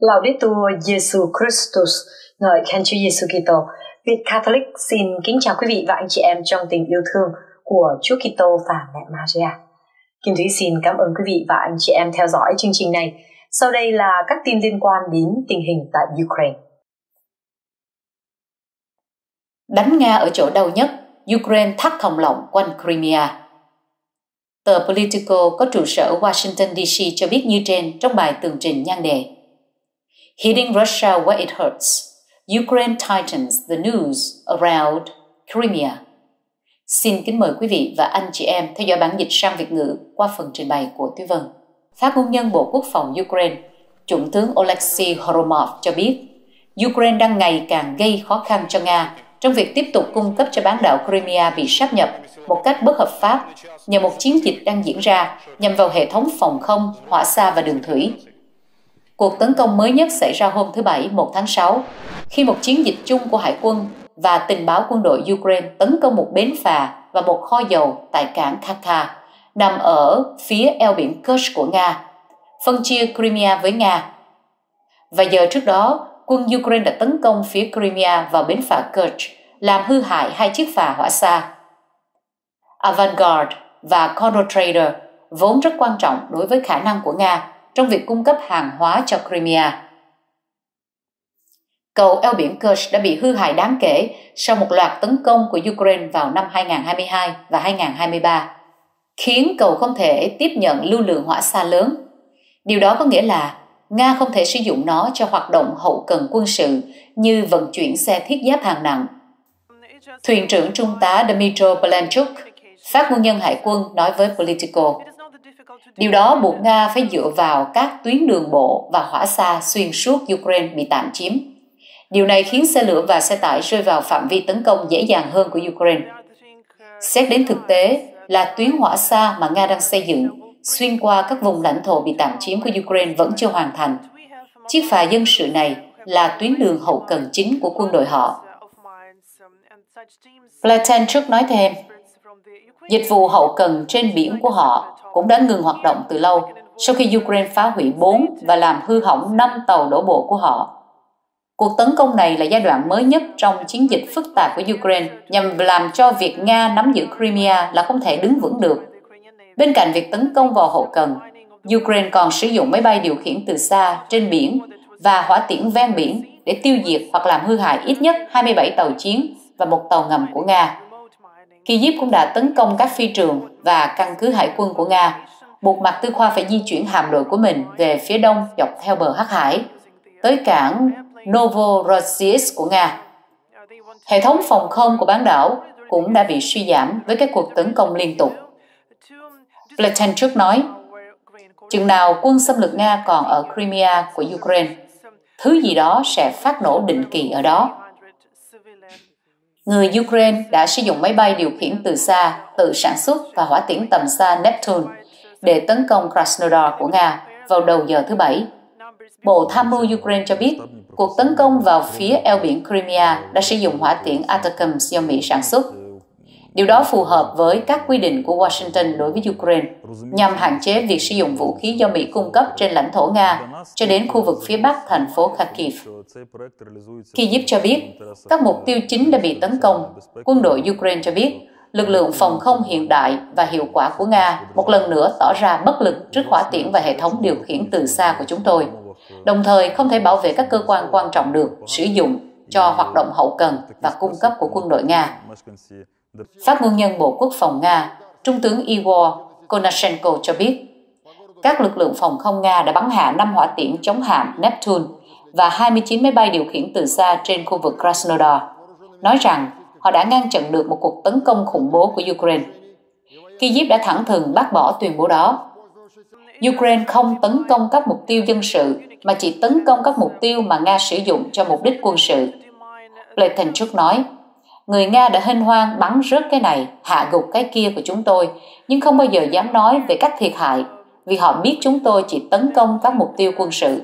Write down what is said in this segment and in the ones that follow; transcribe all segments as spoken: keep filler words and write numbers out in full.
Laudetur Jesu Christus, ngợi Khen Chúa Giêsu Kitô. Việt Catholic xin kính chào quý vị và anh chị em trong tình yêu thương của Chúa Kitô và Mẹ Maria. Kim Thúy xin cảm ơn quý vị và anh chị em theo dõi chương trình này. Sau đây là các tin liên quan đến tình hình tại Ukraine. Đánh Nga ở chỗ đau nhất, Ukraine thắt thòng lọng quanh Crimea. Tờ Politico có trụ sở Washington đê xê cho biết như trên trong bài tường trình nhan đề Hitting Russia where it hurts, Ukraine tightens the noose around Crimea. Xin kính mời quý vị và anh chị em theo dõi bản dịch sang Việt ngữ qua phần trình bày của Thúy Vân. Phát ngôn nhân Bộ Quốc phòng Ukraine, Trung tướng Oleksiy Hromov cho biết, Ukraine đang ngày càng gây khó khăn cho Nga trong việc tiếp tục cung cấp cho bán đảo Crimea bị sáp nhập một cách bất hợp pháp nhờ một chiến dịch đang diễn ra nhằm vào hệ thống phòng không, hỏa xa và đường thủy. Cuộc tấn công mới nhất xảy ra hôm thứ Bảy một tháng sáu, khi một chiến dịch chung của Hải quân và tình báo quân đội Ukraine tấn công một bến phà và một kho dầu tại cảng Kharka, nằm ở phía eo biển Kerch của Nga, phân chia Crimea với Nga. Và giờ trước đó, quân Ukraine đã tấn công phía Crimea vào bến phà Kerch, làm hư hại hai chiếc phà hỏa xa. Avangard và Konotrader vốn rất quan trọng đối với khả năng của Nga trong việc cung cấp hàng hóa cho Crimea. Cầu eo biển Kerch đã bị hư hại đáng kể sau một loạt tấn công của Ukraine vào năm hai nghìn không trăm hai mươi hai và hai nghìn không trăm hai mươi ba, khiến cầu không thể tiếp nhận lưu lượng hỏa xa lớn. Điều đó có nghĩa là Nga không thể sử dụng nó cho hoạt động hậu cần quân sự như vận chuyển xe thiết giáp hạng nặng. Thuyền trưởng Trung tá Dmitry Polanchuk, phát ngôn nhân Hải quân, nói với Politico, điều đó buộc Nga phải dựa vào các tuyến đường bộ và hỏa xa xuyên suốt Ukraine bị tạm chiếm. Điều này khiến xe lửa và xe tải rơi vào phạm vi tấn công dễ dàng hơn của Ukraine. Xét đến thực tế là tuyến hỏa xa mà Nga đang xây dựng xuyên qua các vùng lãnh thổ bị tạm chiếm của Ukraine vẫn chưa hoàn thành. Chiếc phà dân sự này là tuyến đường hậu cần chính của quân đội họ. Pletenchuk nói thêm, dịch vụ hậu cần trên biển của họ cũng đã ngừng hoạt động từ lâu sau khi Ukraine phá hủy bốn và làm hư hỏng năm tàu đổ bộ của họ. Cuộc tấn công này là giai đoạn mới nhất trong chiến dịch phức tạp của Ukraine nhằm làm cho việc Nga nắm giữ Crimea là không thể đứng vững được. Bên cạnh việc tấn công vào hậu cần, Ukraine còn sử dụng máy bay điều khiển từ xa trên biển và hỏa tiễn ven biển để tiêu diệt hoặc làm hư hại ít nhất hai mươi bảy tàu chiến và một tàu ngầm của Nga. Kyiv cũng đã tấn công các phi trường và căn cứ hải quân của Nga, buộc Mặt Tư Khoa phải di chuyển hạm đội của mình về phía đông dọc theo bờ Hắc Hải, tới cảng Novorossiysk của Nga. Hệ thống phòng không của bán đảo cũng đã bị suy giảm với các cuộc tấn công liên tục. Pletenchuk nói, chừng nào quân xâm lược Nga còn ở Crimea của Ukraine, thứ gì đó sẽ phát nổ định kỳ ở đó. Người Ukraine đã sử dụng máy bay điều khiển từ xa, tự sản xuất và hỏa tiễn tầm xa Neptune để tấn công Krasnodar của Nga vào đầu giờ thứ Bảy. Bộ Tham mưu Ukraine cho biết, cuộc tấn công vào phía eo biển Crimea đã sử dụng hỏa tiễn a tê a xê em ét do Mỹ sản xuất. Điều đó phù hợp với các quy định của Washington đối với Ukraine, nhằm hạn chế việc sử dụng vũ khí do Mỹ cung cấp trên lãnh thổ Nga cho đến khu vực phía bắc thành phố Kharkiv. Kyiv cho biết, các mục tiêu chính đã bị tấn công. Quân đội Ukraine cho biết, lực lượng phòng không hiện đại và hiệu quả của Nga một lần nữa tỏ ra bất lực trước hỏa tiễn và hệ thống điều khiển từ xa của chúng tôi, đồng thời không thể bảo vệ các cơ quan quan trọng được sử dụng cho hoạt động hậu cần và cung cấp của quân đội Nga. Phát ngôn nhân Bộ Quốc phòng Nga, Trung tướng Igor Konashenkov cho biết, các lực lượng phòng không Nga đã bắn hạ năm hỏa tiễn chống hạm Neptune và hai mươi chín máy bay điều khiển từ xa trên khu vực Krasnodar, nói rằng họ đã ngăn chặn được một cuộc tấn công khủng bố của Ukraine. Kyiv đã thẳng thừng bác bỏ tuyên bố đó. Ukraine không tấn công các mục tiêu dân sự, mà chỉ tấn công các mục tiêu mà Nga sử dụng cho mục đích quân sự. Pletenchuk nói, người Nga đã hênh hoang bắn rớt cái này, hạ gục cái kia của chúng tôi, nhưng không bao giờ dám nói về các thiệt hại, vì họ biết chúng tôi chỉ tấn công các mục tiêu quân sự.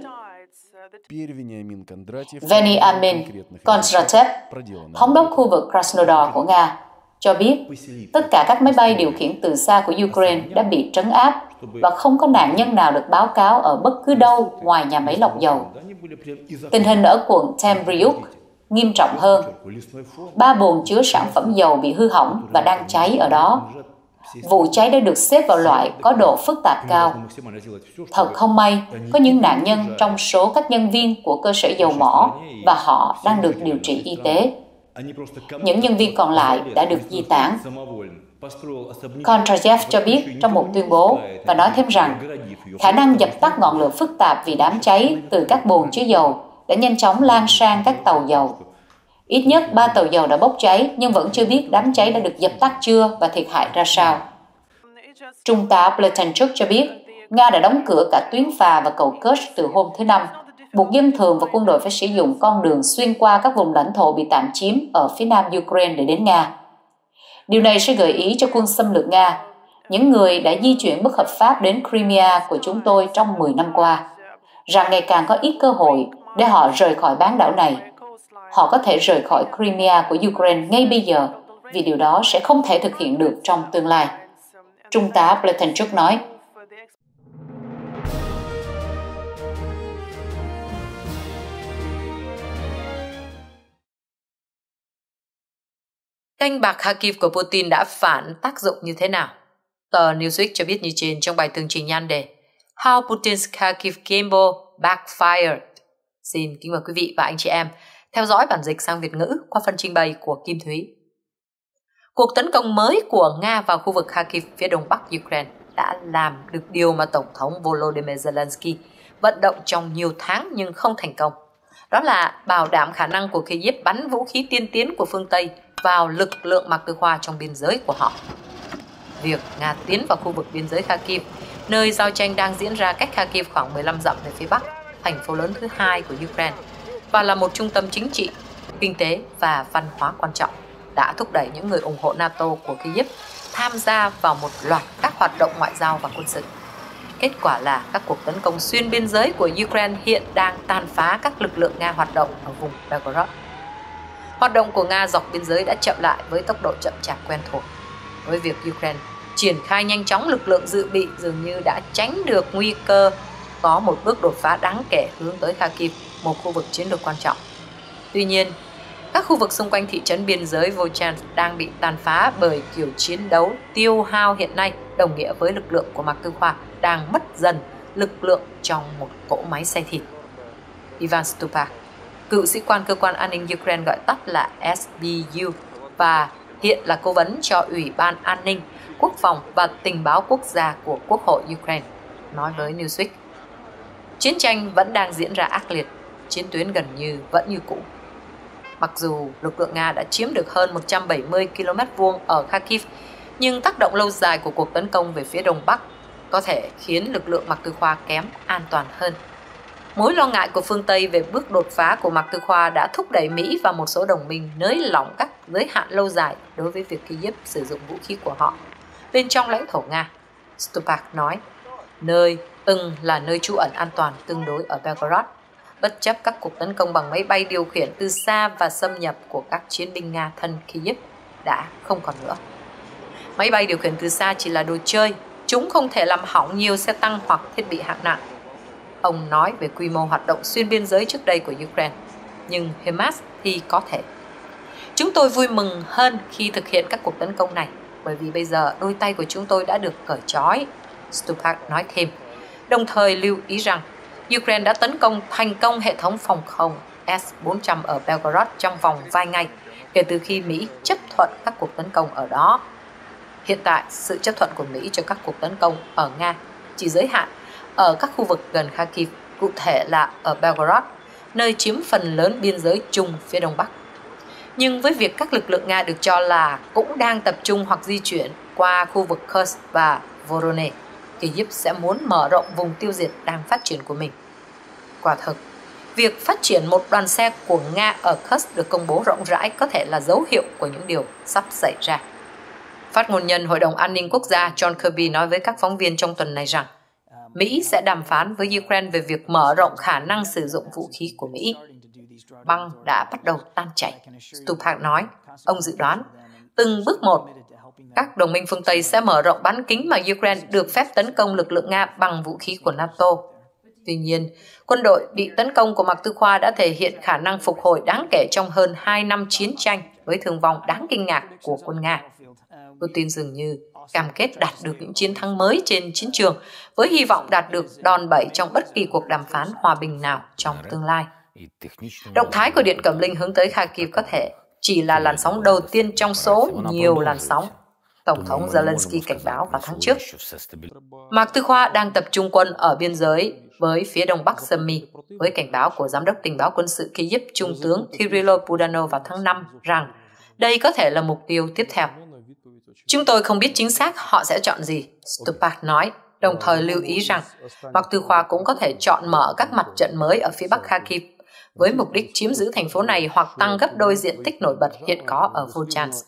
Veniamin Kondratyev, thống đốc khu vực Krasnodar của Nga, cho biết tất cả các máy bay điều khiển từ xa của Ukraine đã bị trấn áp và không có nạn nhân nào được báo cáo ở bất cứ đâu ngoài nhà máy lọc dầu. Tình hình ở quận Tembryuk nghiêm trọng hơn. Ba bồn chứa sản phẩm dầu bị hư hỏng và đang cháy ở đó. Vụ cháy đã được xếp vào loại có độ phức tạp cao. Thật không may, có những nạn nhân trong số các nhân viên của cơ sở dầu mỏ và họ đang được điều trị y tế. Những nhân viên còn lại đã được di tản. Kondratyev cho biết trong một tuyên bố và nói thêm rằng khả năng dập tắt ngọn lửa phức tạp vì đám cháy từ các bồn chứa dầu đã nhanh chóng lan sang các tàu dầu. Ít nhất ba tàu dầu đã bốc cháy, nhưng vẫn chưa biết đám cháy đã được dập tắt chưa và thiệt hại ra sao. Trung tá Pletenchuk cho biết, Nga đã đóng cửa cả tuyến phà và cầu Kerch từ hôm thứ Năm, buộc dân thường và quân đội phải sử dụng con đường xuyên qua các vùng lãnh thổ bị tạm chiếm ở phía nam Ukraine để đến Nga. Điều này sẽ gợi ý cho quân xâm lược Nga, những người đã di chuyển bất hợp pháp đến Crimea của chúng tôi trong mười năm qua, rằng ngày càng có ít cơ hội để họ rời khỏi bán đảo này. Họ có thể rời khỏi Crimea của Ukraine ngay bây giờ, vì điều đó sẽ không thể thực hiện được trong tương lai. Trung tá Pletenchuk nói. Canh bạc Kharkiv của Putin đã phản tác dụng như thế nào? Tờ Newsweek cho biết như trên trong bài tường trình nhan đề How Putin's Kharkiv Gamble Backfired. Xin kính mời quý vị và anh chị em theo dõi bản dịch sang Việt ngữ qua phần trình bày của Kim Thúy. Cuộc tấn công mới của Nga vào khu vực Kharkiv phía đông bắc Ukraine đã làm được điều mà Tổng thống Volodymyr Zelensky vận động trong nhiều tháng nhưng không thành công. Đó là bảo đảm khả năng của Kyiv bắn vũ khí tiên tiến của phương Tây vào lực lượng Moscow tư khoa trong biên giới của họ. Việc Nga tiến vào khu vực biên giới Kharkiv, nơi giao tranh đang diễn ra cách Kharkiv khoảng mười lăm dặm về phía bắc, thành phố lớn thứ hai của Ukraine, và là một trung tâm chính trị, kinh tế và văn hóa quan trọng, đã thúc đẩy những người ủng hộ NATO của Kyiv tham gia vào một loạt các hoạt động ngoại giao và quân sự. Kết quả là các cuộc tấn công xuyên biên giới của Ukraine hiện đang tàn phá các lực lượng Nga hoạt động ở vùng Belgorod. Hoạt động của Nga dọc biên giới đã chậm lại với tốc độ chậm chạp quen thuộc. Với việc Ukraine triển khai nhanh chóng lực lượng dự bị dường như đã tránh được nguy cơ có một bước đột phá đáng kể hướng tới Kharkiv, một khu vực chiến lược quan trọng. Tuy nhiên, các khu vực xung quanh thị trấn biên giới Vovchansk đang bị tàn phá bởi kiểu chiến đấu tiêu hao hiện nay, đồng nghĩa với lực lượng của Mạc Tư Khoa đang mất dần lực lượng trong một cỗ máy xay thịt. Ivan Stupak, cựu sĩ quan cơ quan an ninh Ukraine gọi tắt là S B U và hiện là cố vấn cho Ủy ban An ninh, Quốc phòng và Tình báo Quốc gia của Quốc hội Ukraine, nói với Newsweek. Chiến tranh vẫn đang diễn ra ác liệt, chiến tuyến gần như vẫn như cũ. Mặc dù lực lượng Nga đã chiếm được hơn một trăm bảy mươi ki lô mét vuông ở Kharkiv, nhưng tác động lâu dài của cuộc tấn công về phía đông bắc có thể khiến lực lượng Mạc Tư Khoa kém an toàn hơn. Mối lo ngại của phương Tây về bước đột phá của Mạc Tư Khoa đã thúc đẩy Mỹ và một số đồng minh nới lỏng các giới hạn lâu dài đối với việc Kyiv sử dụng vũ khí của họ bên trong lãnh thổ Nga, Stupak nói, nơi từng là nơi trú ẩn an toàn tương đối ở Belgorod, bất chấp các cuộc tấn công bằng máy bay điều khiển từ xa và xâm nhập của các chiến binh Nga thân Kyiv đã không còn nữa. Máy bay điều khiển từ xa chỉ là đồ chơi, chúng không thể làm hỏng nhiều xe tăng hoặc thiết bị hạng nặng. Ông nói về quy mô hoạt động xuyên biên giới trước đây của Ukraine, nhưng HIMARS thì có thể. Chúng tôi vui mừng hơn khi thực hiện các cuộc tấn công này, bởi vì bây giờ đôi tay của chúng tôi đã được cởi trói, Stupak nói thêm, đồng thời lưu ý rằng Ukraine đã tấn công thành công hệ thống phòng không S bốn trăm ở Belgorod trong vòng vài ngày kể từ khi Mỹ chấp thuận các cuộc tấn công ở đó. Hiện tại, sự chấp thuận của Mỹ cho các cuộc tấn công ở Nga chỉ giới hạn ở các khu vực gần Kharkiv, cụ thể là ở Belgorod, nơi chiếm phần lớn biên giới chung phía đông bắc. Nhưng với việc các lực lượng Nga được cho là cũng đang tập trung hoặc di chuyển qua khu vực Kerch và Voronezh, Kyiv sẽ muốn mở rộng vùng tiêu diệt đang phát triển của mình. Quả thực, việc phát triển một đoàn xe của Nga ở Kerch được công bố rộng rãi có thể là dấu hiệu của những điều sắp xảy ra. Phát ngôn nhân Hội đồng An ninh Quốc gia John Kirby nói với các phóng viên trong tuần này rằng Mỹ sẽ đàm phán với Ukraine về việc mở rộng khả năng sử dụng vũ khí của Mỹ. Băng đã bắt đầu tan chảy, Stupak nói. Ông dự đoán, từng bước một, các đồng minh phương Tây sẽ mở rộng bán kính mà Ukraine được phép tấn công lực lượng Nga bằng vũ khí của NATO. Tuy nhiên, quân đội bị tấn công của Mạc Tư Khoa đã thể hiện khả năng phục hồi đáng kể trong hơn hai năm chiến tranh với thương vong đáng kinh ngạc của quân Nga. Putin dường như cam kết đạt được những chiến thắng mới trên chiến trường với hy vọng đạt được đòn bẩy trong bất kỳ cuộc đàm phán hòa bình nào trong tương lai. Động thái của Điện Cẩm Linh hướng tới Kharkiv có thể chỉ là làn sóng đầu tiên trong số nhiều làn sóng, Tổng thống Zelensky cảnh báo vào tháng trước. Mạc Tư Khoa đang tập trung quân ở biên giới với phía đông bắc Syria, với cảnh báo của Giám đốc tình báo quân sự Kyiv Trung tướng Kyrylo Budanov vào tháng năm rằng đây có thể là mục tiêu tiếp theo. Chúng tôi không biết chính xác họ sẽ chọn gì, Stupak nói, đồng thời lưu ý rằng Mạc Tư Khoa cũng có thể chọn mở các mặt trận mới ở phía bắc Kharkiv với mục đích chiếm giữ thành phố này hoặc tăng gấp đôi diện tích nổi bật hiện có ở Vovchansk.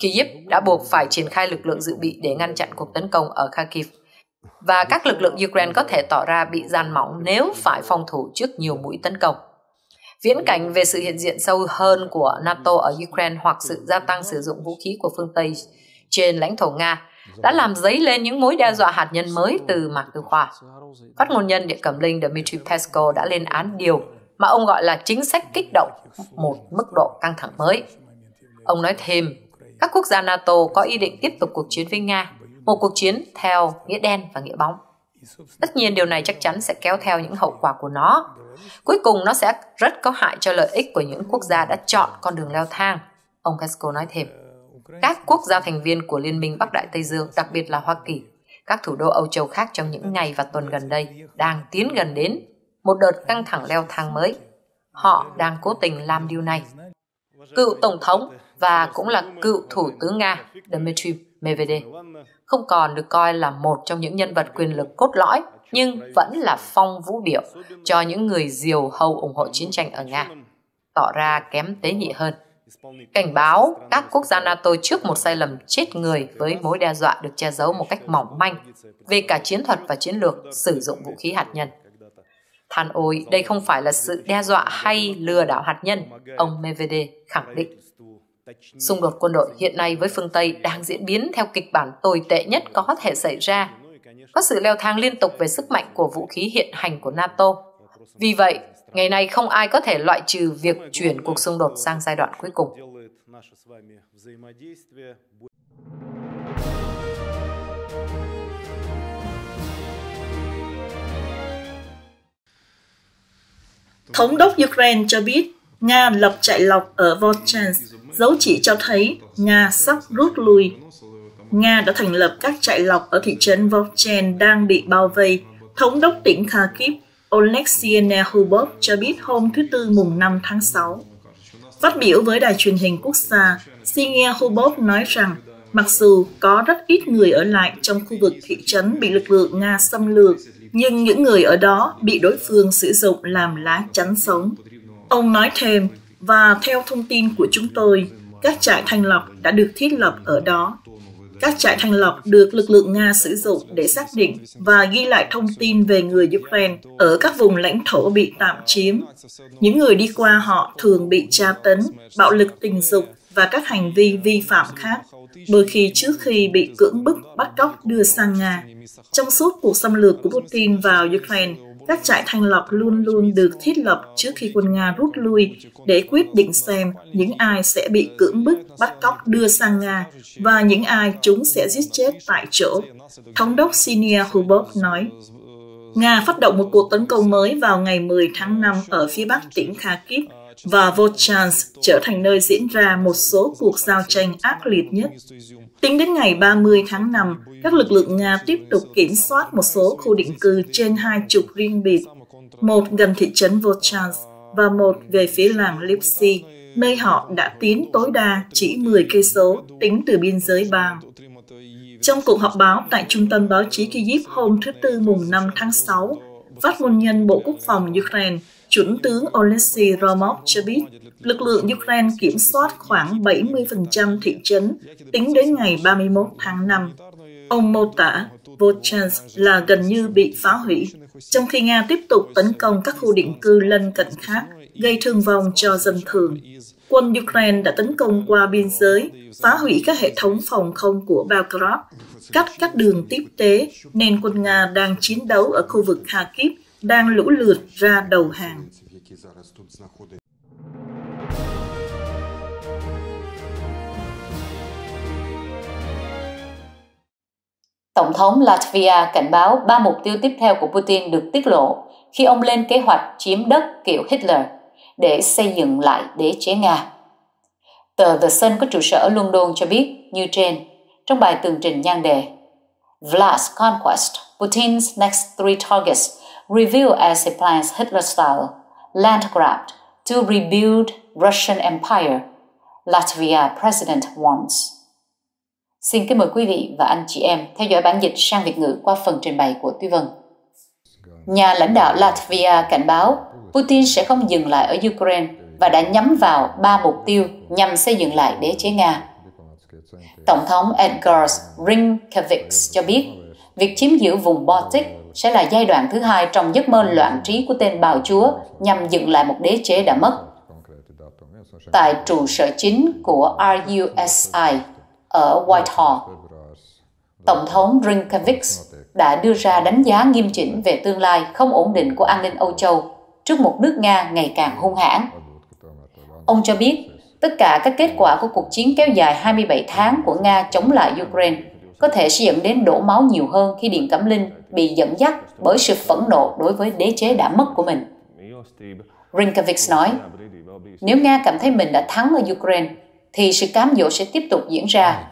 Kyiv đã buộc phải triển khai lực lượng dự bị để ngăn chặn cuộc tấn công ở Kharkiv, và các lực lượng Ukraine có thể tỏ ra bị dàn mỏng nếu phải phòng thủ trước nhiều mũi tấn công. Viễn cảnh về sự hiện diện sâu hơn của NATO ở Ukraine hoặc sự gia tăng sử dụng vũ khí của phương Tây trên lãnh thổ Nga đã làm dấy lên những mối đe dọa hạt nhân mới từ Mạc Tư Khoa. Phát ngôn nhân Điện Cẩm Linh Dmitry Peskov đã lên án điều mà ông gọi là chính sách kích động một mức độ căng thẳng mới. Ông nói thêm, các quốc gia NATO có ý định tiếp tục cuộc chiến với Nga, một cuộc chiến theo nghĩa đen và nghĩa bóng. Tất nhiên điều này chắc chắn sẽ kéo theo những hậu quả của nó. Cuối cùng nó sẽ rất có hại cho lợi ích của những quốc gia đã chọn con đường leo thang, ông Peskov nói thêm. Các quốc gia thành viên của Liên minh Bắc Đại Tây Dương, đặc biệt là Hoa Kỳ, các thủ đô Âu Châu khác trong những ngày và tuần gần đây đang tiến gần đến một đợt căng thẳng leo thang mới. Họ đang cố tình làm điều này. Cựu Tổng thống và cũng là cựu Thủ tướng Nga Dmitry Medvedev không còn được coi là một trong những nhân vật quyền lực cốt lõi, nhưng vẫn là phong vũ biểu cho những người diều hâu ủng hộ chiến tranh ở Nga, tỏ ra kém tế nhị hơn. Cảnh báo các quốc gia NATO trước một sai lầm chết người với mối đe dọa được che giấu một cách mỏng manh về cả chiến thuật và chiến lược sử dụng vũ khí hạt nhân. Than ôi, đây không phải là sự đe dọa hay lừa đảo hạt nhân, ông Medvedev khẳng định. Xung đột quân đội hiện nay với phương Tây đang diễn biến theo kịch bản tồi tệ nhất có thể xảy ra. Có sự leo thang liên tục về sức mạnh của vũ khí hiện hành của NATO. Vì vậy, ngày nay không ai có thể loại trừ việc chuyển cuộc xung đột sang giai đoạn cuối cùng. Thống đốc Ukraine cho biết Nga lập chạy lọc ở Vovchansk, dấu chỉ cho thấy Nga sắp rút lui. Nga đã thành lập các chạy lọc ở thị trấn Vovchansk đang bị bao vây. Thống đốc tỉnh Kharkiv Oleksiy Hromov cho biết hôm thứ Tư mùng năm tháng sáu. Phát biểu với đài truyền hình quốc gia, Syniehubov nói rằng mặc dù có rất ít người ở lại trong khu vực thị trấn bị lực lượng Nga xâm lược, nhưng những người ở đó bị đối phương sử dụng làm lá chắn sống. Ông nói thêm, và theo thông tin của chúng tôi, các trại thanh lọc đã được thiết lập ở đó. Các trại thanh lọc được lực lượng Nga sử dụng để xác định và ghi lại thông tin về người Ukraine ở các vùng lãnh thổ bị tạm chiếm. Những người đi qua họ thường bị tra tấn, bạo lực tình dục và các hành vi vi phạm khác, đôi khi trước khi bị cưỡng bức bắt cóc đưa sang Nga. Trong suốt cuộc xâm lược của Putin vào Ukraine, các trại thanh lọc luôn luôn được thiết lập trước khi quân Nga rút lui để quyết định xem những ai sẽ bị cưỡng bức bắt cóc đưa sang Nga và những ai chúng sẽ giết chết tại chỗ, Thống đốc Syniehubov nói. Nga phát động một cuộc tấn công mới vào ngày mười tháng năm ở phía bắc tỉnh Kharkiv và Vovchansk trở thành nơi diễn ra một số cuộc giao tranh ác liệt nhất. Tính đến ngày ba mươi tháng năm, các lực lượng Nga tiếp tục kiểm soát một số khu định cư trên hai trục riêng biệt, một gần thị trấn Vovchansk và một về phía làng Lipsy, nơi họ đã tiến tối đa chỉ mười cây số tính từ biên giới bang. Trong cuộc họp báo tại Trung tâm Báo chí Kyiv hôm thứ Tư mùng năm tháng sáu, phát ngôn nhân Bộ Quốc phòng Ukraine, Chuẩn tướng Oleksiy Hromov cho biết lực lượng Ukraine kiểm soát khoảng bảy mươi phần trăm thị trấn tính đến ngày ba mươi mốt tháng năm. Ông mô tả Vovchansk là gần như bị phá hủy, trong khi Nga tiếp tục tấn công các khu định cư lân cận khác, gây thương vong cho dân thường. quân Ukraine đã tấn công qua biên giới, phá hủy các hệ thống phòng không của Belgorod, cắt các đường tiếp tế, nên quân Nga đang chiến đấu ở khu vực Kharkiv đang lũ lượt ra đầu hàng. Tổng thống Latvia cảnh báo ba mục tiêu tiếp theo của Putin được tiết lộ khi ông lên kế hoạch chiếm đất kiểu Hitler để xây dựng lại đế chế Nga. Tờ The Sun có trụ sở ở London cho biết như trên trong bài tường trình nhan đề Vlad's Conquest, Putin's Next Three Targets Revealed as a Plan Hitler-Style Land Grab to Rebuild Russian Empire, Latvia President Wants. Xin kính mời quý vị và anh chị em theo dõi bản dịch sang Việt ngữ qua phần trình bày của Tuy Vân. Nhà lãnh đạo Latvia cảnh báo Putin sẽ không dừng lại ở Ukraine và đã nhắm vào ba mục tiêu nhằm xây dựng lại đế chế Nga. Tổng thống Edgars Rinkevics cho biết việc chiếm giữ vùng Baltic sẽ là giai đoạn thứ hai trong giấc mơ loạn trí của tên bào chúa nhằm dựng lại một đế chế đã mất. Tại trụ sở chính của rờ u ét i ở Whitehall, Tổng thống Rinkevics đã đưa ra đánh giá nghiêm chỉnh về tương lai không ổn định của an ninh Âu Châu trước một nước Nga ngày càng hung hãn. Ông cho biết tất cả các kết quả của cuộc chiến kéo dài hai mươi bảy tháng của Nga chống lại Ukraine có thể sẽ dẫn đến đổ máu nhiều hơn khi Điện Cẩm Linh bị dẫn dắt bởi sự phẫn nộ đối với đế chế đã mất của mình. Rinkevics nói, nếu Nga cảm thấy mình đã thắng ở Ukraine, thì sự cám dỗ sẽ tiếp tục diễn ra.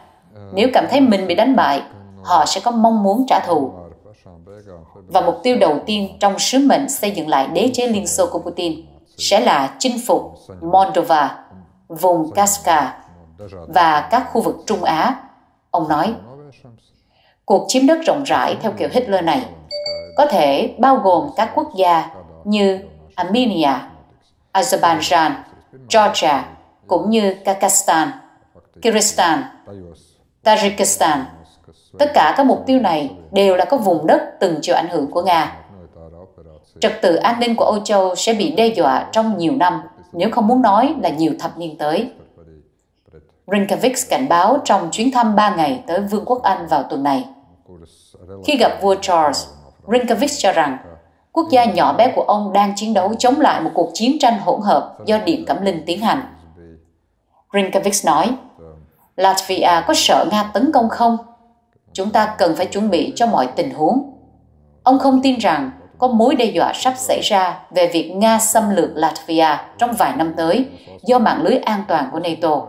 Nếu cảm thấy mình bị đánh bại, họ sẽ có mong muốn trả thù. Và mục tiêu đầu tiên trong sứ mệnh xây dựng lại đế chế Liên Xô của Putin sẽ là chinh phục Moldova, vùng Kavkaz và các khu vực Trung Á, ông nói. Cuộc chiếm đất rộng rãi theo kiểu Hitler này có thể bao gồm các quốc gia như Armenia, Azerbaijan, Georgia, cũng như Kazakhstan, Kyrgyzstan, Tajikistan. Tất cả các mục tiêu này đều là các vùng đất từng chịu ảnh hưởng của Nga. Trật tự an ninh của Âu Châu sẽ bị đe dọa trong nhiều năm, nếu không muốn nói là nhiều thập niên tới. Rinkevics cảnh báo trong chuyến thăm ba ngày tới Vương quốc Anh vào tuần này. Khi gặp vua Charles, Rinkevics cho rằng quốc gia nhỏ bé của ông đang chiến đấu chống lại một cuộc chiến tranh hỗn hợp do Điện Cẩm Linh tiến hành. Rinkevics nói, Latvia có sợ Nga tấn công không? Chúng ta cần phải chuẩn bị cho mọi tình huống. Ông không tin rằng có mối đe dọa sắp xảy ra về việc Nga xâm lược Latvia trong vài năm tới do mạng lưới an toàn của NATO.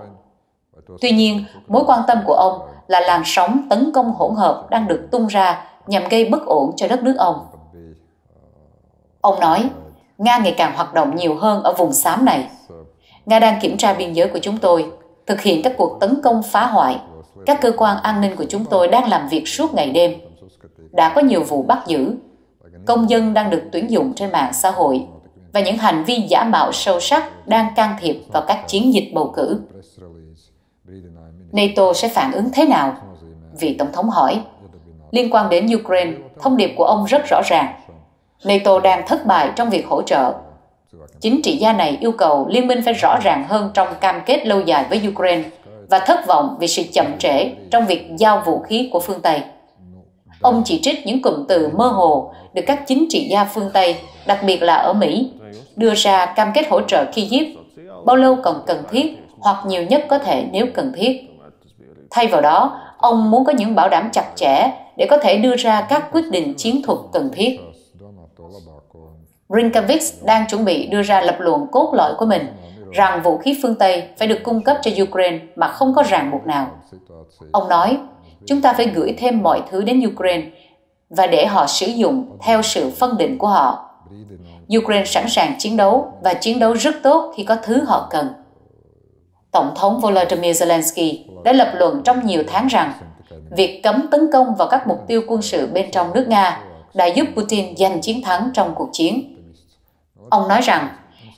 Tuy nhiên, mối quan tâm của ông là làn sóng tấn công hỗn hợp đang được tung ra nhằm gây bất ổn cho đất nước ông. Ông nói, Nga ngày càng hoạt động nhiều hơn ở vùng xám này. Nga đang kiểm tra biên giới của chúng tôi, thực hiện các cuộc tấn công phá hoại. Các cơ quan an ninh của chúng tôi đang làm việc suốt ngày đêm. Đã có nhiều vụ bắt giữ. Công dân đang được tuyển dụng trên mạng xã hội và những hành vi giả mạo sâu sắc đang can thiệp vào các chiến dịch bầu cử. NATO sẽ phản ứng thế nào? Vị Tổng thống hỏi. Liên quan đến Ukraine, thông điệp của ông rất rõ ràng. NATO đang thất bại trong việc hỗ trợ. Chính trị gia này yêu cầu liên minh phải rõ ràng hơn trong cam kết lâu dài với Ukraine và thất vọng vì sự chậm trễ trong việc giao vũ khí của phương Tây. Ông chỉ trích những cụm từ mơ hồ được các chính trị gia phương Tây, đặc biệt là ở Mỹ, đưa ra cam kết hỗ trợ Kyiv bao lâu còn cần thiết hoặc nhiều nhất có thể nếu cần thiết. Thay vào đó, ông muốn có những bảo đảm chặt chẽ để có thể đưa ra các quyết định chiến thuật cần thiết. Rinkevics đang chuẩn bị đưa ra lập luận cốt lõi của mình rằng vũ khí phương Tây phải được cung cấp cho Ukraine mà không có ràng buộc nào. Ông nói, chúng ta phải gửi thêm mọi thứ đến Ukraine và để họ sử dụng theo sự phân định của họ. Ukraine sẵn sàng chiến đấu và chiến đấu rất tốt khi có thứ họ cần. Tổng thống Volodymyr Zelensky đã lập luận trong nhiều tháng rằng việc cấm tấn công vào các mục tiêu quân sự bên trong nước Nga đã giúp Putin giành chiến thắng trong cuộc chiến. Ông nói rằng,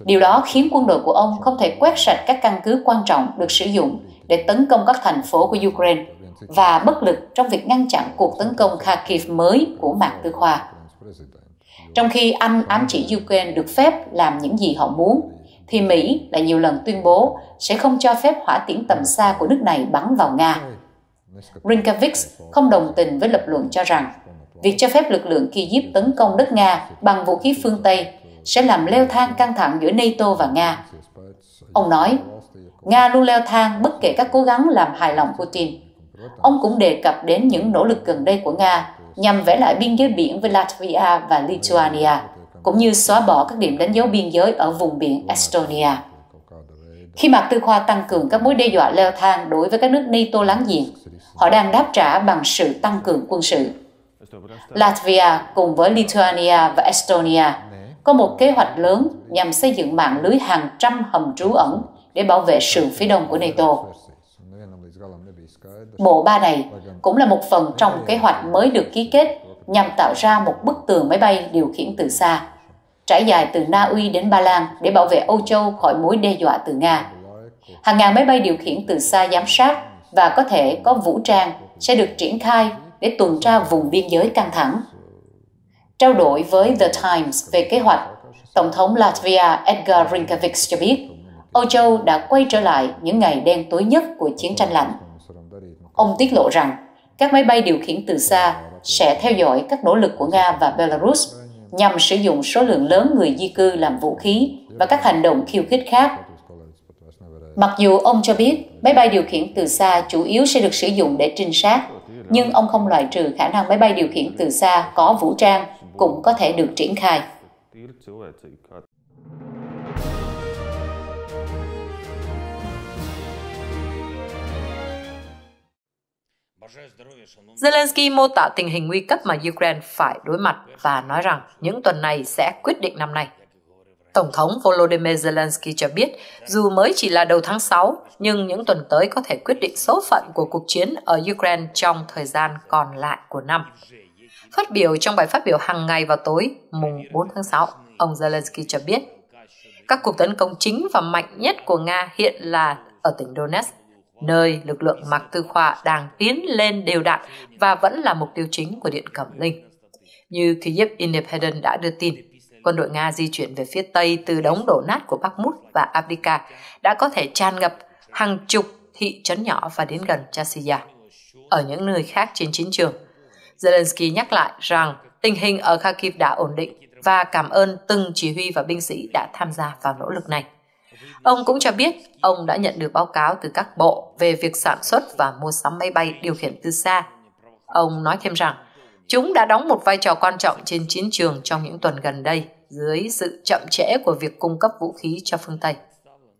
điều đó khiến quân đội của ông không thể quét sạch các căn cứ quan trọng được sử dụng để tấn công các thành phố của Ukraine và bất lực trong việc ngăn chặn cuộc tấn công Kharkiv mới của Mạc Tư Khoa. Trong khi Anh ám chỉ Ukraine được phép làm những gì họ muốn, thì Mỹ đã nhiều lần tuyên bố sẽ không cho phép hỏa tiễn tầm xa của nước này bắn vào Nga. Rinkevics không đồng tình với lập luận cho rằng việc cho phép lực lượng Kyiv tấn công đất Nga bằng vũ khí phương Tây sẽ làm leo thang căng thẳng giữa NATO và Nga. Ông nói, Nga luôn leo thang bất kể các cố gắng làm hài lòng Putin. Ông cũng đề cập đến những nỗ lực gần đây của Nga nhằm vẽ lại biên giới biển với Latvia và Lithuania, cũng như xóa bỏ các điểm đánh dấu biên giới ở vùng biển Estonia. Khi Mạc Tư Khoa tăng cường các mối đe dọa leo thang đối với các nước NATO láng giềng, họ đang đáp trả bằng sự tăng cường quân sự. Latvia cùng với Lithuania và Estonia có một kế hoạch lớn nhằm xây dựng mạng lưới hàng trăm hầm trú ẩn để bảo vệ sườn phía đông của NATO. Bộ ba này cũng là một phần trong kế hoạch mới được ký kết nhằm tạo ra một bức tường máy bay điều khiển từ xa, trải dài từ Na Uy đến Ba Lan để bảo vệ Âu Châu khỏi mối đe dọa từ Nga. Hàng ngàn máy bay điều khiển từ xa giám sát và có thể có vũ trang sẽ được triển khai để tuần tra vùng biên giới căng thẳng. Trao đổi với The Times về kế hoạch, Tổng thống Latvia Edgars Rinkevics cho biết Âu Châu đã quay trở lại những ngày đen tối nhất của chiến tranh lạnh. Ông tiết lộ rằng các máy bay điều khiển từ xa sẽ theo dõi các nỗ lực của Nga và Belarus nhằm sử dụng số lượng lớn người di cư làm vũ khí và các hành động khiêu khích khác. Mặc dù ông cho biết máy bay điều khiển từ xa chủ yếu sẽ được sử dụng để trinh sát, nhưng ông không loại trừ khả năng máy bay điều khiển từ xa có vũ trang cũng có thể được triển khai. Zelensky mô tả tình hình nguy cấp mà Ukraine phải đối mặt và nói rằng những tuần này sẽ quyết định năm nay. Tổng thống Volodymyr Zelensky cho biết dù mới chỉ là đầu tháng sáu, nhưng những tuần tới có thể quyết định số phận của cuộc chiến ở Ukraine trong thời gian còn lại của năm. Phát biểu trong bài phát biểu hàng ngày vào tối mùng bốn tháng sáu, ông Zelensky cho biết các cuộc tấn công chính và mạnh nhất của Nga hiện là ở tỉnh Donetsk, nơi lực lượng Mạc Tư Khoa đang tiến lên đều đặn và vẫn là mục tiêu chính của Điện Cẩm Linh. Như Kyiv Independent đã đưa tin, quân đội Nga di chuyển về phía Tây từ đống đổ nát của Bakhmut và Avdiivka đã có thể tràn ngập hàng chục thị trấn nhỏ và đến gần Chasiya. Ở những nơi khác trên chiến trường, Zelensky nhắc lại rằng tình hình ở Kharkiv đã ổn định và cảm ơn từng chỉ huy và binh sĩ đã tham gia vào nỗ lực này. Ông cũng cho biết ông đã nhận được báo cáo từ các bộ về việc sản xuất và mua sắm máy bay điều khiển từ xa. Ông nói thêm rằng chúng đã đóng một vai trò quan trọng trên chiến trường trong những tuần gần đây dưới sự chậm trễ của việc cung cấp vũ khí cho phương Tây.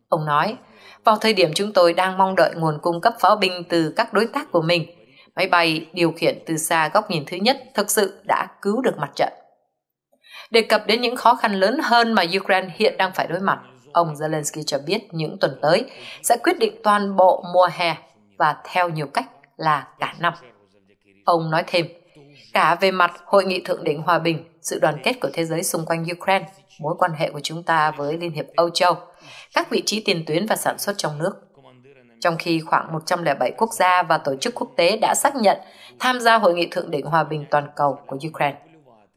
Ông nói, vào thời điểm chúng tôi đang mong đợi nguồn cung cấp pháo binh từ các đối tác của mình, máy bay điều khiển từ xa góc nhìn thứ nhất thực sự đã cứu được mặt trận. Đề cập đến những khó khăn lớn hơn mà Ukraine hiện đang phải đối mặt, ông Zelensky cho biết những tuần tới sẽ quyết định toàn bộ mùa hè và theo nhiều cách là cả năm. Ông nói thêm, cả về mặt Hội nghị Thượng đỉnh Hòa bình, sự đoàn kết của thế giới xung quanh Ukraine, mối quan hệ của chúng ta với Liên hiệp Âu Châu, các vị trí tiền tuyến và sản xuất trong nước. Trong khi khoảng một trăm lẻ bảy quốc gia và tổ chức quốc tế đã xác nhận tham gia Hội nghị Thượng đỉnh Hòa bình toàn cầu của Ukraine,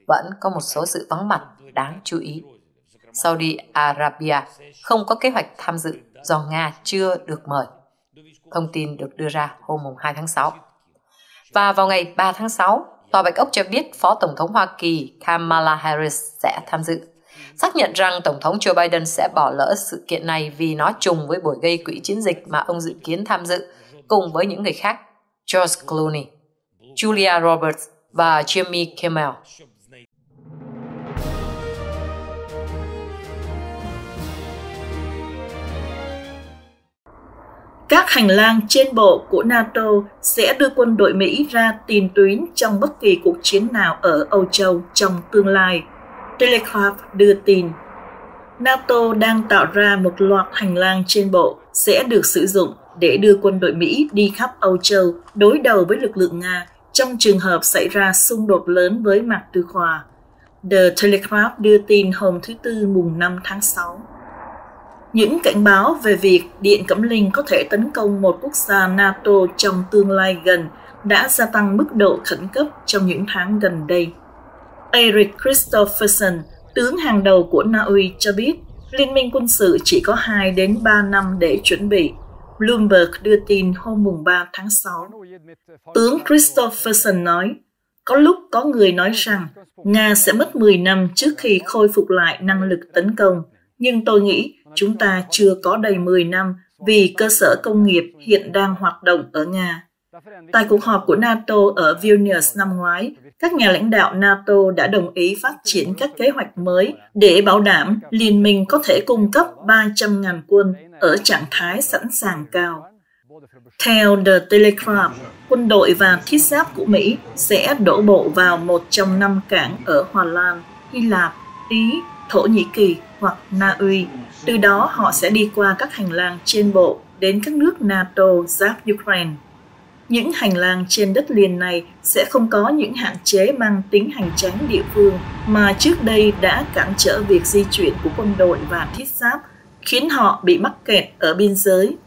vẫn có một số sự vắng mặt đáng chú ý. Saudi Arabia không có kế hoạch tham dự do Nga chưa được mời. Thông tin được đưa ra hôm hai tháng sáu. Và vào ngày ba tháng sáu, Tòa Bạch Ốc cho biết Phó Tổng thống Hoa Kỳ Kamala Harris sẽ tham dự, xác nhận rằng Tổng thống Joe Biden sẽ bỏ lỡ sự kiện này vì nó trùng với buổi gây quỹ chiến dịch mà ông dự kiến tham dự cùng với những người khác, George Clooney, Julia Roberts và Jimmy Kimmel. Các hành lang trên bộ của NATO sẽ đưa quân đội Mỹ ra tiền tuyến trong bất kỳ cuộc chiến nào ở Âu Châu trong tương lai, Telegraph đưa tin. NATO đang tạo ra một loạt hành lang trên bộ sẽ được sử dụng để đưa quân đội Mỹ đi khắp Âu Châu đối đầu với lực lượng Nga trong trường hợp xảy ra xung đột lớn với Mạc Tư Khoa. The Telegraph đưa tin hôm thứ Tư mùng năm tháng sáu. Những cảnh báo về việc Điện Cẩm Linh có thể tấn công một quốc gia NATO trong tương lai gần đã gia tăng mức độ khẩn cấp trong những tháng gần đây. Eric Christopherson, tướng hàng đầu của Na Uy cho biết Liên minh quân sự chỉ có hai đến ba năm để chuẩn bị, Bloomberg đưa tin hôm ba tháng sáu. Tướng Christopherson nói, có lúc có người nói rằng Nga sẽ mất mười năm trước khi khôi phục lại năng lực tấn công, nhưng tôi nghĩ chúng ta chưa có đầy mười năm vì cơ sở công nghiệp hiện đang hoạt động ở Nga. Tại cuộc họp của NATO ở Vilnius năm ngoái, các nhà lãnh đạo NATO đã đồng ý phát triển các kế hoạch mới để bảo đảm liên minh có thể cung cấp ba trăm nghìn quân ở trạng thái sẵn sàng cao. Theo The Telegraph, quân đội và thiết giáp của Mỹ sẽ đổ bộ vào một trong năm cảng ở Hà Lan, Hy Lạp, Ý, Thổ Nhĩ Kỳ hoặc Na Uy. Từ đó họ sẽ đi qua các hành lang trên bộ đến các nước NATO giáp Ukraine. Những hành lang trên đất liền này sẽ không có những hạn chế mang tính hành tránh địa phương mà trước đây đã cản trở việc di chuyển của quân đội và thiết giáp, khiến họ bị mắc kẹt ở biên giới.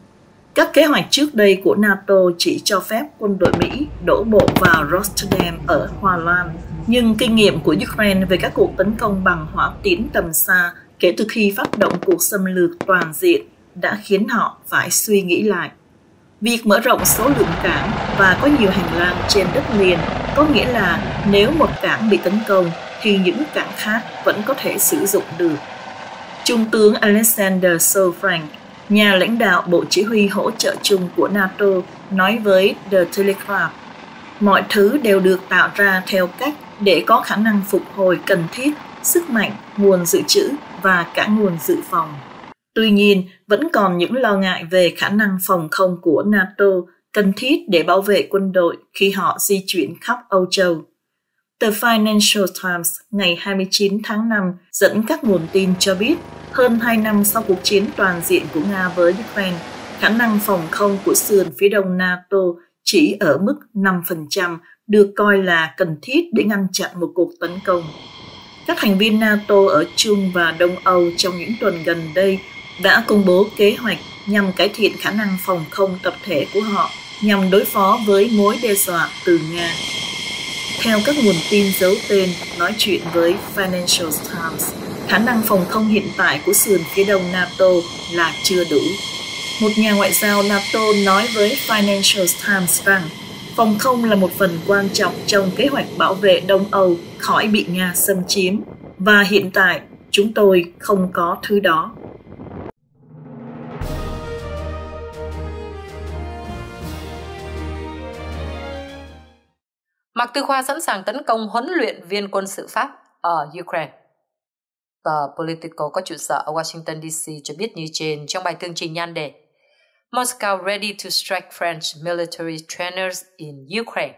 Các kế hoạch trước đây của NATO chỉ cho phép quân đội Mỹ đổ bộ vào Rotterdam ở Hà Lan, nhưng kinh nghiệm của Ukraine về các cuộc tấn công bằng hỏa tiễn tầm xa kể từ khi phát động cuộc xâm lược toàn diện đã khiến họ phải suy nghĩ lại. Việc mở rộng số lượng cảng và có nhiều hành lang trên đất liền có nghĩa là nếu một cảng bị tấn công thì những cảng khác vẫn có thể sử dụng được. Trung tướng Alexander Solfrank, nhà lãnh đạo Bộ Chỉ huy Hỗ trợ chung của NATO, nói với The Telegraph, mọi thứ đều được tạo ra theo cách để có khả năng phục hồi cần thiết, sức mạnh, nguồn dự trữ và cả nguồn dự phòng. Tuy nhiên, vẫn còn những lo ngại về khả năng phòng không của NATO cần thiết để bảo vệ quân đội khi họ di chuyển khắp Âu Châu. Tờ Financial Times ngày hai mươi chín tháng năm dẫn các nguồn tin cho biết, hơn hai năm sau cuộc chiến toàn diện của Nga với Ukraine, khả năng phòng không của sườn phía đông NATO chỉ ở mức năm phần trăm được coi là cần thiết để ngăn chặn một cuộc tấn công. Các thành viên NATO ở Trung và Đông Âu trong những tuần gần đây đã công bố kế hoạch nhằm cải thiện khả năng phòng không tập thể của họ nhằm đối phó với mối đe dọa từ Nga. Theo các nguồn tin giấu tên nói chuyện với Financial Times, khả năng phòng không hiện tại của sườn phía đông NATO là chưa đủ. Một nhà ngoại giao NATO nói với Financial Times rằng phòng không là một phần quan trọng trong kế hoạch bảo vệ Đông Âu khỏi bị Nga xâm chiếm, và hiện tại chúng tôi không có thứ đó. Mạc Tư Khoa sẵn sàng tấn công huấn luyện viên quân sự Pháp ở Ukraine. Tờ Politico có trụ sở ở Washington đê xê cho biết như trên trong bài tường trình nhan đề Moscow ready to strike French military trainers in Ukraine.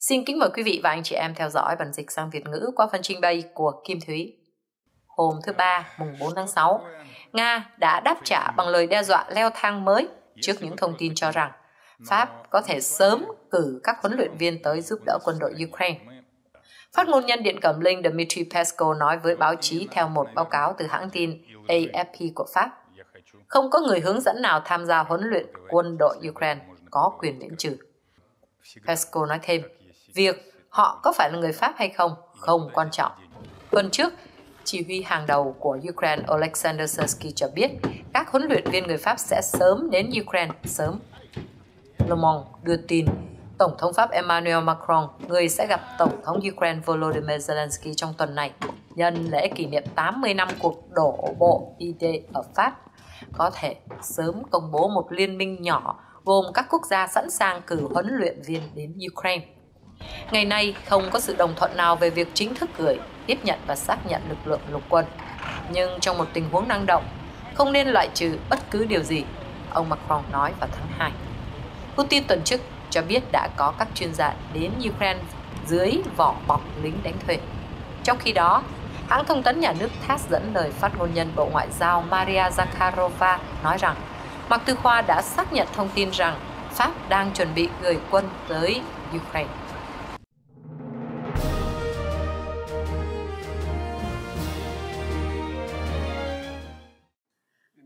Xin kính mời quý vị và anh chị em theo dõi bản dịch sang Việt ngữ qua phần trình bày của Kim Thúy. Hôm thứ Ba, mùng bốn tháng sáu, Nga đã đáp trả bằng lời đe dọa leo thang mới trước những thông tin cho rằng Pháp có thể sớm cử các huấn luyện viên tới giúp đỡ quân đội Ukraine. Phát ngôn nhân Điện Cẩm Linh Dmitry Peskov nói với báo chí theo một báo cáo từ hãng tin a ép pê của Pháp, không có người hướng dẫn nào tham gia huấn luyện quân đội Ukraine có quyền miễn trừ. Peskov nói thêm, việc họ có phải là người Pháp hay không, không quan trọng. Tuần trước, chỉ huy hàng đầu của Ukraine Oleksiy Hromov cho biết các huấn luyện viên người Pháp sẽ sớm đến Ukraine sớm. Le Monde đưa tin, Tổng thống Pháp Emmanuel Macron, người sẽ gặp Tổng thống Ukraine Volodymyr Zelensky trong tuần này, nhân lễ kỷ niệm tám mươi năm cuộc đổ bộ I D ở Pháp, có thể sớm công bố một liên minh nhỏ gồm các quốc gia sẵn sàng cử huấn luyện viên đến Ukraine. Ngày nay, không có sự đồng thuận nào về việc chính thức gửi, tiếp nhận và xác nhận lực lượng lục quân. Nhưng trong một tình huống năng động, không nên loại trừ bất cứ điều gì, ông Macron nói vào tháng hai. Putin tuần trước cho biết đã có các chuyên gia đến Ukraine dưới vỏ bọc lính đánh thuê. Trong khi đó, hãng thông tấn nhà nước tát dẫn lời phát ngôn nhân Bộ Ngoại giao Maria Zakharova nói rằng Mạc Tư Khoa đã xác nhận thông tin rằng Pháp đang chuẩn bị gửi quân tới Ukraine.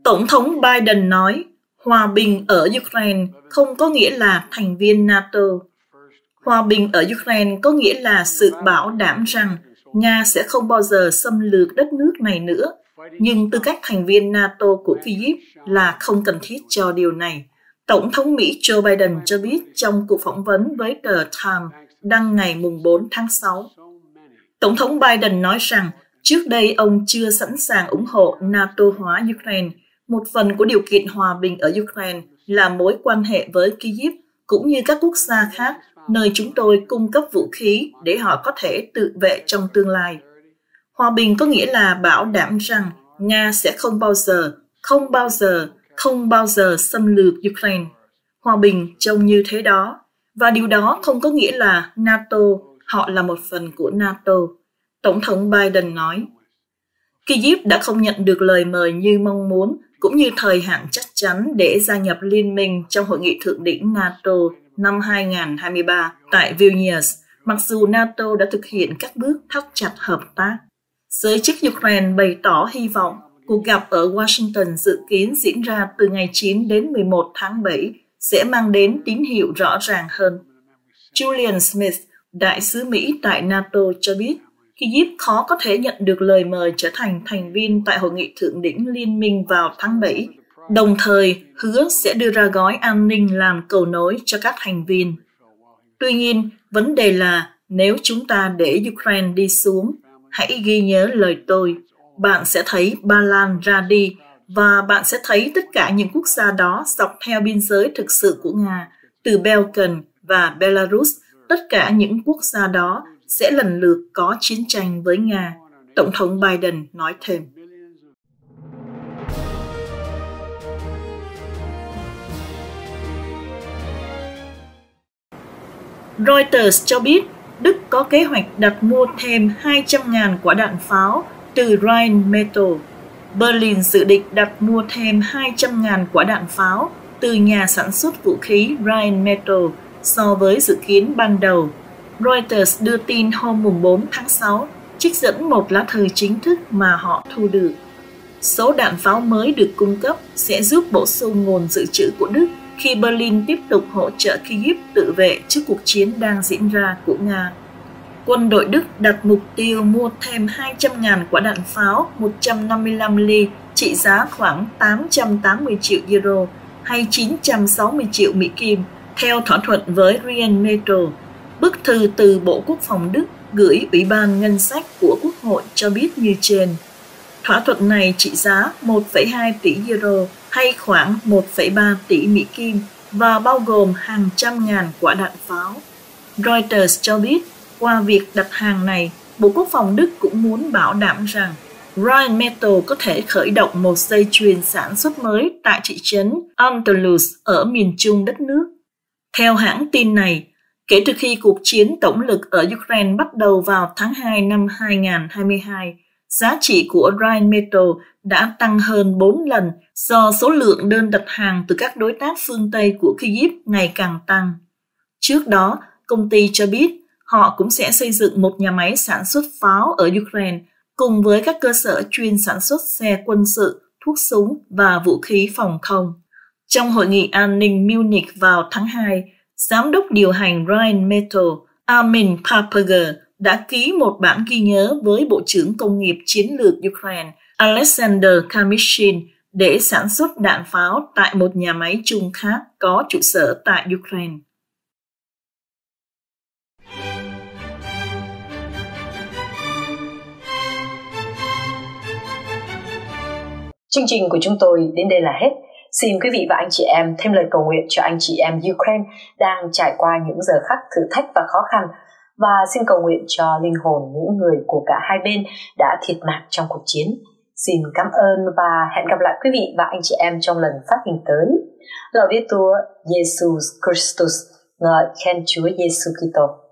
Tổng thống Biden nói hòa bình ở Ukraine không có nghĩa là thành viên NATO. Hòa bình ở Ukraine có nghĩa là sự bảo đảm rằng Nga sẽ không bao giờ xâm lược đất nước này nữa nhưng tư cách thành viên NATO của Kyiv là không cần thiết cho điều này. Tổng thống Mỹ Joe Biden cho biết trong cuộc phỏng vấn với The Times đăng ngày bốn tháng sáu. Tổng thống Biden nói rằng trước đây ông chưa sẵn sàng ủng hộ NATO hóa Ukraine. Một phần của điều kiện hòa bình ở Ukraine là mối quan hệ với Kyiv cũng như các quốc gia khác nơi chúng tôi cung cấp vũ khí để họ có thể tự vệ trong tương lai. Hòa bình có nghĩa là bảo đảm rằng Nga sẽ không bao giờ, không bao giờ, không bao giờ xâm lược Ukraine. Hòa bình trông như thế đó. Và điều đó không có nghĩa là NATO, họ là một phần của NATO. Tổng thống Biden nói, Kyiv đã không nhận được lời mời như mong muốn, cũng như thời hạn chắc chắn để gia nhập liên minh trong Hội nghị Thượng đỉnh NATO năm hai không hai ba tại Vilnius, mặc dù NATO đã thực hiện các bước thắt chặt hợp tác. Giới chức Ukraine bày tỏ hy vọng cuộc gặp ở Washington dự kiến diễn ra từ ngày chín đến mười một tháng bảy sẽ mang đến tín hiệu rõ ràng hơn. Julian Smith, đại sứ Mỹ tại NATO cho biết, Kyiv khó có thể nhận được lời mời trở thành thành viên tại Hội nghị Thượng đỉnh Liên minh vào tháng bảy, đồng thời hứa sẽ đưa ra gói an ninh làm cầu nối cho các thành viên. Tuy nhiên, vấn đề là nếu chúng ta để Ukraine đi xuống, hãy ghi nhớ lời tôi. Bạn sẽ thấy Ba Lan ra đi và bạn sẽ thấy tất cả những quốc gia đó dọc theo biên giới thực sự của Nga, từ Balkan và Belarus, tất cả những quốc gia đó sẽ lần lượt có chiến tranh với Nga, Tổng thống Biden nói thêm. Reuters cho biết Đức có kế hoạch đặt mua thêm hai trăm nghìn quả đạn pháo từ Rheinmetall. Berlin dự định đặt mua thêm hai trăm nghìn quả đạn pháo từ nhà sản xuất vũ khí Rheinmetall so với dự kiến ban đầu. Reuters đưa tin hôm bốn tháng sáu, trích dẫn một lá thư chính thức mà họ thu được. Số đạn pháo mới được cung cấp sẽ giúp bổ sung nguồn dự trữ của Đức khi Berlin tiếp tục hỗ trợ Kyiv tự vệ trước cuộc chiến đang diễn ra của Nga. Quân đội Đức đặt mục tiêu mua thêm hai trăm nghìn quả đạn pháo một trăm năm mươi lăm ly trị giá khoảng tám trăm tám mươi triệu euro hay chín trăm sáu mươi triệu Mỹ Kim, theo thỏa thuận với Rheinmetall. Bức thư từ Bộ Quốc phòng Đức gửi Ủy ban Ngân sách của Quốc hội cho biết như trên. Thỏa thuận này trị giá một phẩy hai tỷ euro hay khoảng một phẩy ba tỷ Mỹ Kim và bao gồm hàng trăm ngàn quả đạn pháo. Reuters cho biết, qua việc đặt hàng này, Bộ Quốc phòng Đức cũng muốn bảo đảm rằng Rheinmetall có thể khởi động một dây chuyền sản xuất mới tại thị trấn Antelus ở miền trung đất nước. Theo hãng tin này, kể từ khi cuộc chiến tổng lực ở Ukraine bắt đầu vào tháng hai năm hai nghìn không trăm hai mươi hai, giá trị của Rheinmetall đã tăng hơn bốn lần do số lượng đơn đặt hàng từ các đối tác phương Tây của Kyiv ngày càng tăng. Trước đó, công ty cho biết họ cũng sẽ xây dựng một nhà máy sản xuất pháo ở Ukraine cùng với các cơ sở chuyên sản xuất xe quân sự, thuốc súng và vũ khí phòng không. Trong hội nghị an ninh Munich vào tháng hai, Giám đốc điều hành Rheinmetall Armin Papperger đã ký một bản ghi nhớ với Bộ trưởng Công nghiệp Chiến lược Ukraine Alexander Kamyshin để sản xuất đạn pháo tại một nhà máy chung khác có trụ sở tại Ukraine. Chương trình của chúng tôi đến đây là hết. Xin quý vị và anh chị em thêm lời cầu nguyện cho anh chị em Ukraine đang trải qua những giờ khắc thử thách và khó khăn, và xin cầu nguyện cho linh hồn những người của cả hai bên đã thiệt mạng trong cuộc chiến. Xin cảm ơn và hẹn gặp lại quý vị và anh chị em trong lần phát hình tới. Laudetur Jesus Christus, ngợi khen Chúa Giêsu Kitô.